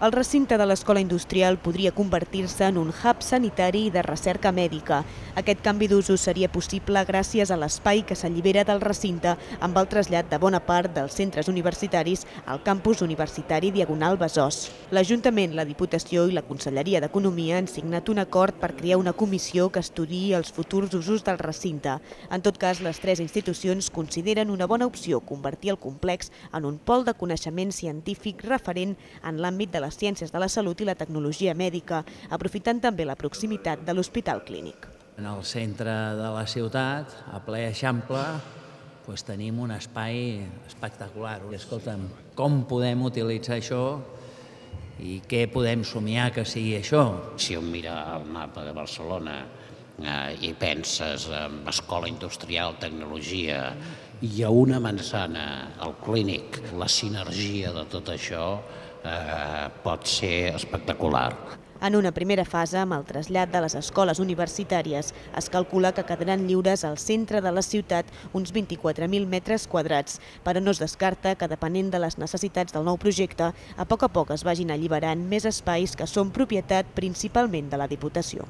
el recinte de l'Escola Industrial podria convertir-se en un hub sanitari i de recerca mèdica. Aquest canvi d'usos seria possible gràcies a l'espai que s'allibera del recinte amb el trasllat de bona part dels centres universitaris al campus universitari Diagonal Besòs. L'Ajuntament, la Diputació i la Conselleria d'Economia han signat un acord per crear una comissió que estudiï els futurs usos del recinte. En tot cas, les tres institucions consideren una bona opció convertir el complex en un pol de coneixement científic referent en l'àmbit de les ciències de la salut i la tecnologia mèdica, aprofitant també la proximitat de l'Hospital Clínic. En el centre de la ciutat, a ple Eixample, tenim un espai espectacular. Escolta'm, com podem utilitzar això i què podem somiar que sigui això? Si un mira el mapa de Barcelona i penses en Escola Industrial, Tecnologia, hi ha una manzana, el Clínic, la sinergia de tot això pot ser espectacular. En una primera fase, amb el trasllat de les escoles universitàries, es calcula que quedaran lliures al centre de la ciutat uns 24.000 metres quadrats, però no es descarta que, depenent de les necessitats del nou projecte, a poc es vagin alliberant més espais que són propietat principalment de la Diputació.